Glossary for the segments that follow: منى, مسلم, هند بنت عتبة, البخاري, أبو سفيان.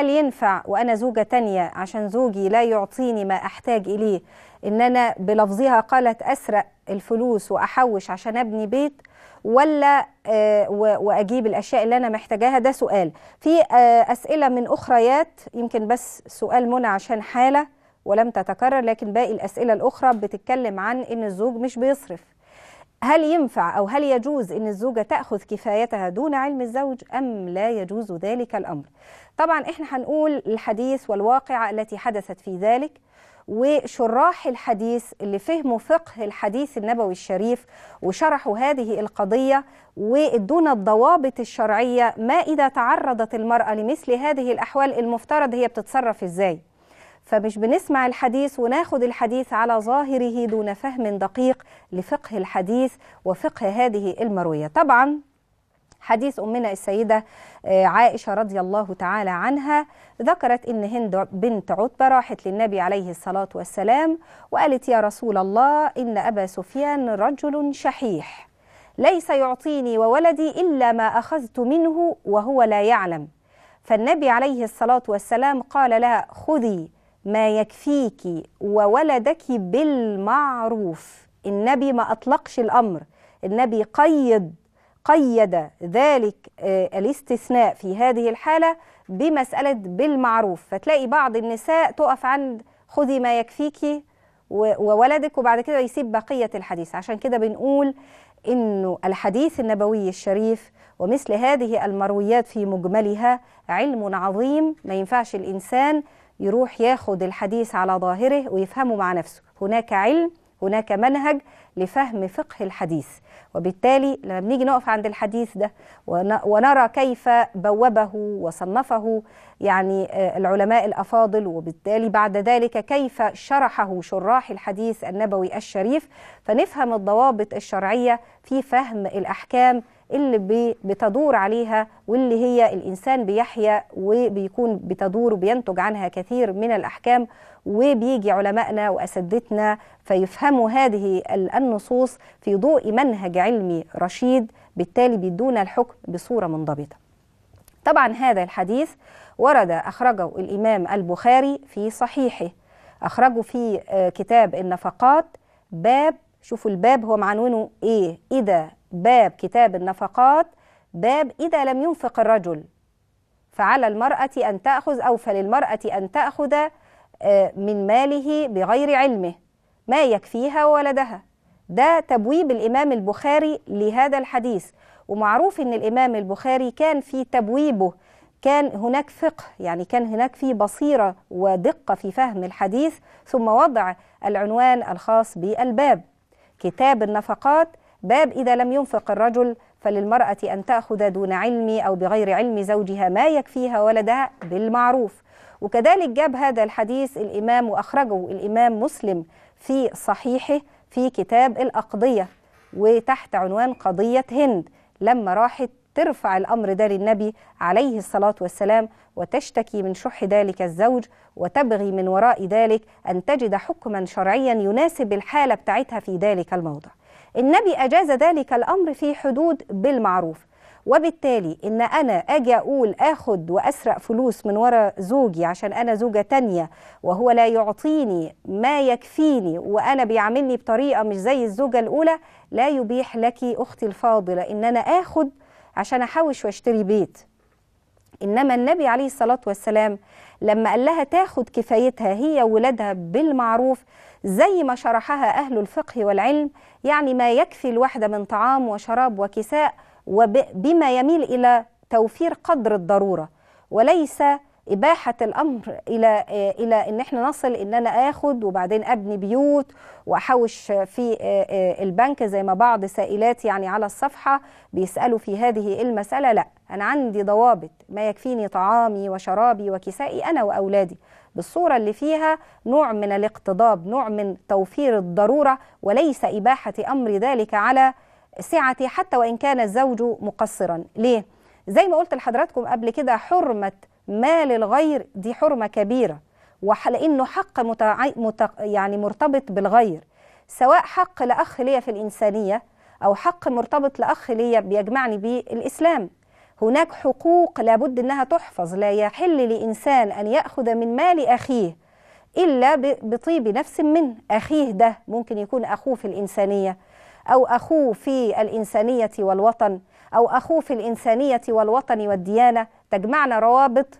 هل ينفع وأنا زوجة تانية عشان زوجي لا يعطيني ما أحتاج إليه إن أنا بلفظها قالت أسرق الفلوس وأحوش عشان أبني بيت ولا وأجيب الأشياء اللي أنا محتاجاها؟ ده سؤال. في أسئلة من أخريات، يمكن بس سؤال منى عشان حالة ولم تتكرر، لكن باقي الأسئلة الأخرى بتتكلم عن إن الزوج مش بيصرف. هل ينفع أو هل يجوز إن الزوجة تأخذ كفايتها دون علم الزوج أم لا يجوز ذلك الأمر؟ طبعا إحنا هنقول الحديث والواقعة التي حدثت في ذلك، وشراح الحديث اللي فهموا فقه الحديث النبوي الشريف وشرحوا هذه القضية وادونا الضوابط الشرعية، ما إذا تعرضت المرأة لمثل هذه الأحوال المفترض هي بتتصرف إزاي. فمش بنسمع الحديث وناخد الحديث على ظاهره دون فهم دقيق لفقه الحديث وفقه هذه المروية. طبعا حديث أمنا السيدة عائشة رضي الله تعالى عنها ذكرت إن هند بنت عتبة راحت للنبي عليه الصلاة والسلام وقالت يا رسول الله إن أبا سفيان رجل شحيح ليس يعطيني وولدي إلا ما أخذت منه وهو لا يعلم، فالنبي عليه الصلاة والسلام قال لها خذي ما يكفيك وولدك بالمعروف. النبي ما أطلقش الأمر، النبي قيد ذلك الاستثناء في هذه الحالة بمسألة بالمعروف. فتلاقي بعض النساء تقف عند خذي ما يكفيك وولدك وبعد كده يسيب بقية الحديث. عشان كده بنقول إنه الحديث النبوي الشريف ومثل هذه المرويات في مجملها علم عظيم، ما ينفعش الإنسان يروح ياخد الحديث على ظاهره ويفهمه مع نفسه. هناك علم، هناك منهج لفهم فقه الحديث، وبالتالي لما بنيجي نقف عند الحديث ده ونرى كيف بوبه وصنفه يعني العلماء الأفاضل، وبالتالي بعد ذلك كيف شرحه شراح الحديث النبوي الشريف، فنفهم الضوابط الشرعية في فهم الأحكام اللي بتدور عليها واللي هي الإنسان بيحيا وبيكون بتدور وبينتج عنها كثير من الأحكام، وبيجي علمائنا وأسدتنا فيفهموا هذه النصوص في ضوء منهج علمي رشيد، بالتالي بيدونا الحكم بصورة منضبطة. طبعا هذا الحديث ورد أخرجه الإمام البخاري في صحيحه، أخرجه في كتاب النفقات، باب، شوفوا الباب هو معنونه إيه، إذا، باب كتاب النفقات، باب إذا لم ينفق الرجل فعلى المرأة أن تأخذ أو فللمرأة أن تأخذ من ماله بغير علمه ما يكفيها وولدها. ده تبويب الإمام البخاري لهذا الحديث، ومعروف أن الإمام البخاري كان في تبويبه كان هناك فقه، يعني كان هناك في بصيرة ودقة في فهم الحديث، ثم وضع العنوان الخاص بالباب كتاب النفقات، باب إذا لم ينفق الرجل فللمرأة أن تأخذ دون علم أو بغير علم زوجها ما يكفيها ولدها بالمعروف. وكذلك جاب هذا الحديث الإمام وأخرجه الإمام مسلم في صحيحه في كتاب الأقضية، وتحت عنوان قضية هند لما راحت ترفع الأمر ده للنبي عليه الصلاة والسلام وتشتكي من شح ذلك الزوج وتبغي من وراء ذلك أن تجد حكما شرعيا يناسب الحالة بتاعتها في ذلك الموضع. النبي أجاز ذلك الأمر في حدود بالمعروف، وبالتالي إن أنا أجي أقول آخد وأسرق فلوس من وراء زوجي عشان أنا زوجة تانية وهو لا يعطيني ما يكفيني وأنا بيعملني بطريقة مش زي الزوجة الأولى، لا يبيح لك أختي الفاضلة إن أنا آخد عشان أحوش واشتري بيت. إنما النبي عليه الصلاة والسلام لما قال لها تاخد كفايتها هي وولادها بالمعروف زي ما شرحها أهل الفقه والعلم، يعني ما يكفي الواحدة من طعام وشراب وكساء وبما يميل إلى توفير قدر الضرورة، وليس إباحة الأمر إلى إن احنا نصل إن أنا آخد وبعدين أبني بيوت وأحوش في البنك زي ما بعض سائلات يعني على الصفحة بيسألوا في هذه المسألة. لا، أنا عندي ضوابط، ما يكفيني طعامي وشرابي وكسائي أنا وأولادي بالصورة اللي فيها نوع من الاقتضاب، نوع من توفير الضرورة، وليس إباحة أمر ذلك على سعتي حتى وإن كان الزوج مقصرا. ليه؟ زي ما قلت لحضراتكم قبل كده، حرمة مال الغير دي حرمة كبيرة، ولأنه حق يعني مرتبط بالغير، سواء حق لأخ ليا في الإنسانية أو حق مرتبط لأخ ليا بيجمعني بالإسلام. هناك حقوق لابد أنها تحفظ، لا يحل لإنسان أن يأخذ من مال أخيه إلا بطيب نفس منه. أخيه ده ممكن يكون أخوه في الإنسانية، أو أخوه في الإنسانية والوطن، أو أخوه في الإنسانية والوطن والديانة. تجمعنا روابط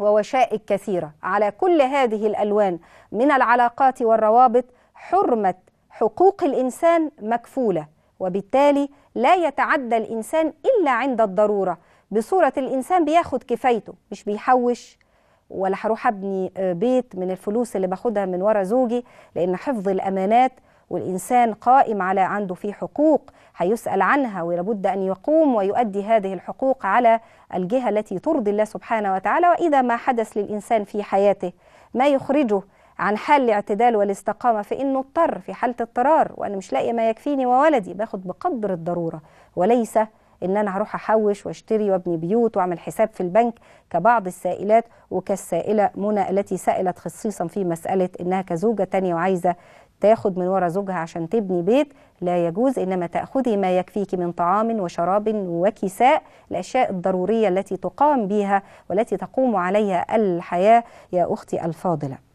ووشائك كثيرة على كل هذه الألوان من العلاقات والروابط. حرمة حقوق الإنسان مكفولة، وبالتالي لا يتعدى الإنسان إلا عند الضرورة، بصورة الإنسان بياخد كفايته، مش بيحوش ولا هروح أبني بيت من الفلوس اللي باخدها من ورا زوجي، لأن حفظ الأمانات والإنسان قائم على عنده فيه حقوق هيسأل عنها، ولابد أن يقوم ويؤدي هذه الحقوق على الجهة التي ترضي الله سبحانه وتعالى. وإذا ما حدث للإنسان في حياته ما يخرجه عن حال الاعتدال والاستقامة فإنه اضطر في حالة اضطرار، وأنا مش لاقي ما يكفيني وولدي، باخد بقدر الضرورة، وليس إن أنا هروح أحوش واشتري وابني بيوت وأعمل حساب في البنك كبعض السائلات، وكالسائلة منى التي سألت خصيصا في مسألة إنها كزوجة تانية وعايزة تاخد من ورا زوجها عشان تبني بيت. لا يجوز، إنما تأخذي ما يكفيك من طعام وشراب وكساء، الأشياء الضرورية التي تقام بها والتي تقوم عليها الحياة يا أختي الفاضلة.